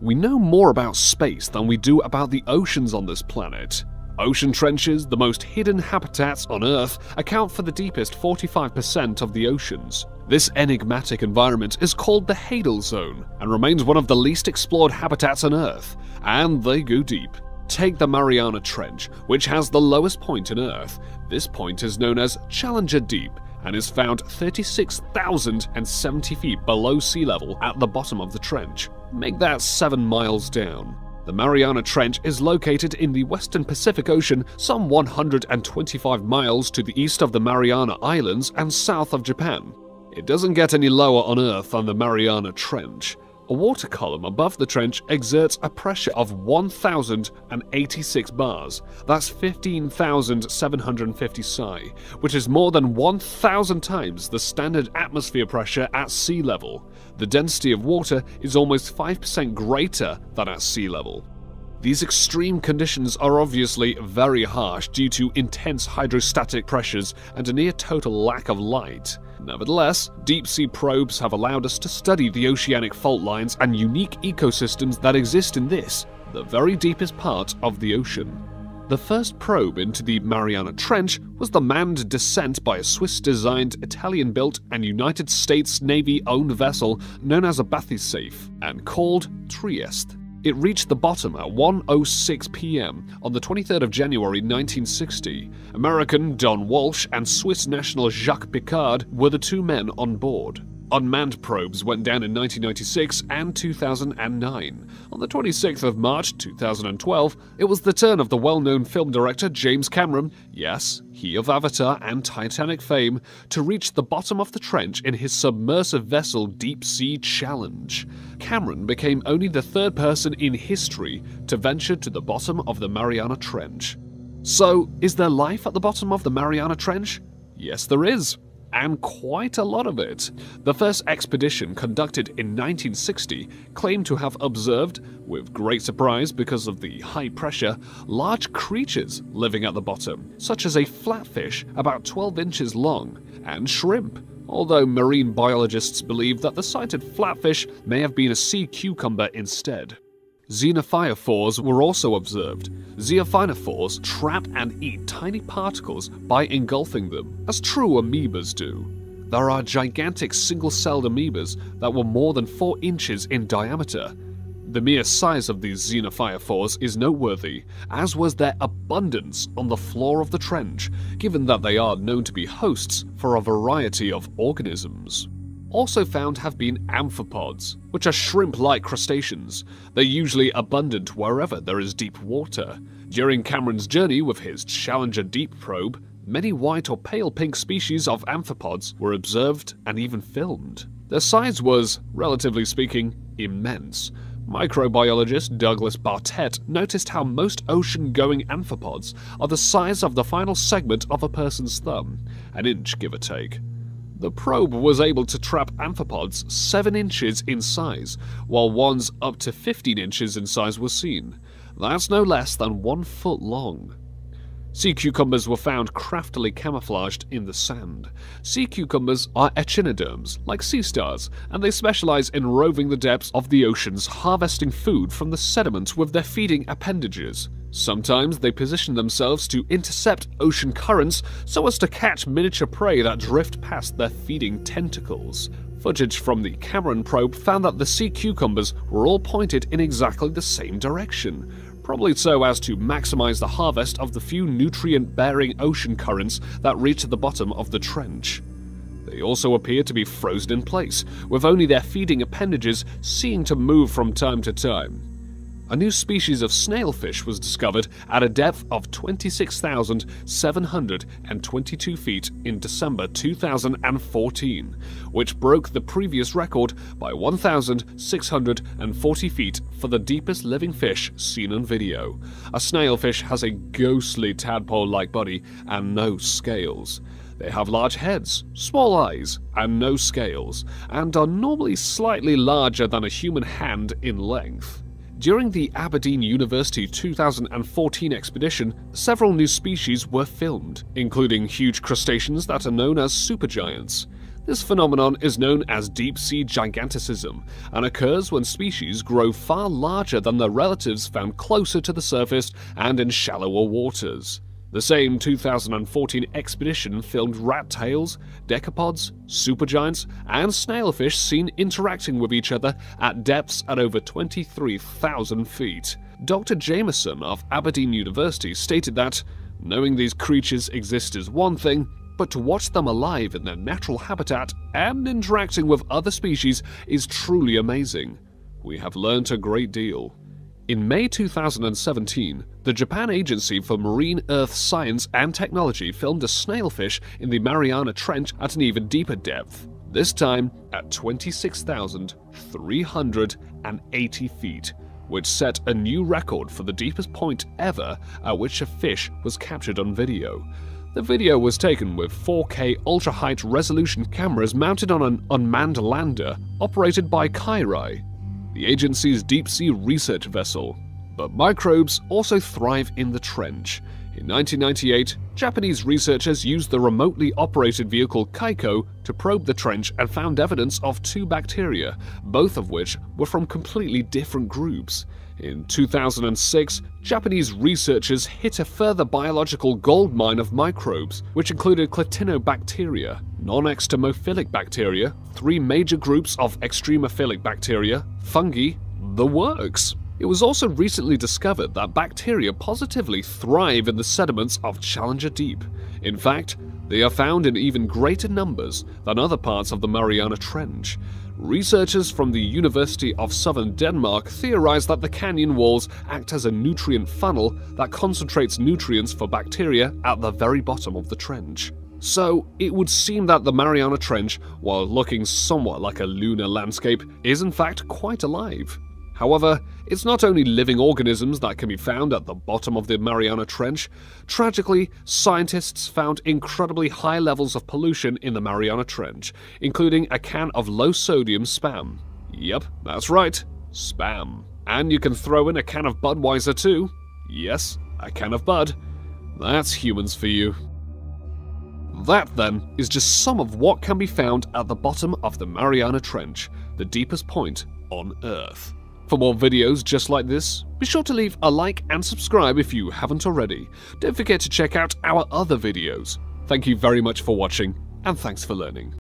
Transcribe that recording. We know more about space than we do about the oceans on this planet. Ocean trenches, the most hidden habitats on Earth, account for the deepest 45% of the oceans. This enigmatic environment is called the Hadal Zone and remains one of the least explored habitats on Earth, and they go deep. Take the Mariana Trench, which has the lowest point on Earth. This point is known as Challenger Deep and is found 36,070 feet below sea level at the bottom of the trench. Make that 7 miles down. The Mariana Trench is located in the western Pacific Ocean, some 125 miles to the east of the Mariana Islands and south of Japan. It doesn't get any lower on Earth than the Mariana Trench. A water column above the trench exerts a pressure of 1,086 bars, that's 15,750 psi, which is more than 1,000 times the standard atmosphere pressure at sea level. The density of water is almost 5% greater than at sea level. These extreme conditions are obviously very harsh due to intense hydrostatic pressures and a near total lack of light. Nevertheless, deep-sea probes have allowed us to study the oceanic fault lines and unique ecosystems that exist in this, the very deepest part of the ocean. The first probe into the Mariana Trench was the manned descent by a Swiss-designed, Italian-built and United States Navy-owned vessel known as a bathysafe and called Trieste. It reached the bottom at 1:06 p.m. on the 23rd of January 1960. American Don Walsh and Swiss national Jacques Piccard were the two men on board. Unmanned probes went down in 1996 and 2009. On the 26th of March 2012, it was the turn of the well-known film director James Cameron, yes, he of Avatar and Titanic fame, to reach the bottom of the trench in his submersive vessel Deep Sea Challenge. Cameron became only the third person in history to venture to the bottom of the Mariana Trench. So, is there life at the bottom of the Mariana Trench? Yes, there is. And quite a lot of it. The first expedition conducted in 1960 claimed to have observed, with great surprise because of the high pressure, large creatures living at the bottom, such as a flatfish about 12 inches long, and shrimp, although marine biologists believe that the sighted flatfish may have been a sea cucumber instead. Xenophyophores were also observed. Xenophyophores trap and eat tiny particles by engulfing them, as true amoebas do. There are gigantic single-celled amoebas that were more than 4 inches in diameter. The mere size of these xenophyophores is noteworthy, as was their abundance on the floor of the trench, given that they are known to be hosts for a variety of organisms. Also found have been amphipods, which are shrimp-like crustaceans. They're usually abundant wherever there is deep water. During Cameron's journey with his Challenger Deep probe, many white or pale pink species of amphipods were observed and even filmed. Their size was, relatively speaking, immense. Microbiologist Douglas Bartlett noticed how most ocean-going amphipods are the size of the final segment of a person's thumb, an inch give or take. The probe was able to trap amphipods 7 inches in size, while ones up to 15 inches in size were seen. That's no less than 1 foot long. Sea cucumbers were found craftily camouflaged in the sand. Sea cucumbers are echinoderms, like sea stars, and they specialize in roving the depths of the oceans, harvesting food from the sediment with their feeding appendages. Sometimes they position themselves to intercept ocean currents so as to catch miniature prey that drift past their feeding tentacles. Footage from the Cameron probe found that the sea cucumbers were all pointed in exactly the same direction, probably so as to maximize the harvest of the few nutrient-bearing ocean currents that reach the bottom of the trench. They also appear to be frozen in place, with only their feeding appendages seeming to move from time to time. A new species of snailfish was discovered at a depth of 26,722 feet in December 2014, which broke the previous record by 1,640 feet for the deepest living fish seen on video. A snailfish has a ghostly tadpole-like body and no scales. They have large heads, small eyes, and no scales, and are normally slightly larger than a human hand in length. During the Aberdeen University 2014 expedition, several new species were filmed, including huge crustaceans that are known as supergiants. This phenomenon is known as deep sea giganticism and occurs when species grow far larger than their relatives found closer to the surface and in shallower waters. The same 2014 expedition filmed rat tails, decapods, supergiants, and snailfish seen interacting with each other at depths at over 23,000 feet. Dr. Jameson of Aberdeen University stated that, "Knowing these creatures exist is one thing, but to watch them alive in their natural habitat and interacting with other species is truly amazing. We have learnt a great deal." In May 2017, the Japan Agency for Marine Earth Science and Technology filmed a snailfish in the Mariana Trench at an even deeper depth, this time at 26,380 feet, which set a new record for the deepest point ever at which a fish was captured on video. The video was taken with 4K ultra-height resolution cameras mounted on an unmanned lander operated by KaiRi, the agency's deep-sea research vessel. But microbes also thrive in the trench. In 1998, Japanese researchers used the remotely operated vehicle Kaiko to probe the trench and found evidence of two bacteria, both of which were from completely different groups. In 2006, Japanese researchers hit a further biological goldmine of microbes, which included clitinobacteria, non-extremophilic bacteria, three major groups of extremophilic bacteria, fungi, the works. It was also recently discovered that bacteria positively thrive in the sediments of Challenger Deep. In fact, they are found in even greater numbers than other parts of the Mariana Trench. Researchers from the University of Southern Denmark theorize that the canyon walls act as a nutrient funnel that concentrates nutrients for bacteria at the very bottom of the trench. So, it would seem that the Mariana Trench, while looking somewhat like a lunar landscape, is in fact quite alive. However, it's not only living organisms that can be found at the bottom of the Mariana Trench. Tragically, scientists found incredibly high levels of pollution in the Mariana Trench, including a can of low-sodium spam. Yep, that's right, spam. And you can throw in a can of Budweiser too. Yes, a can of Bud. That's humans for you. That, then, is just some of what can be found at the bottom of the Mariana Trench, the deepest point on Earth. For more videos just like this, be sure to leave a like and subscribe if you haven't already. Don't forget to check out our other videos. Thank you very much for watching, and thanks for learning.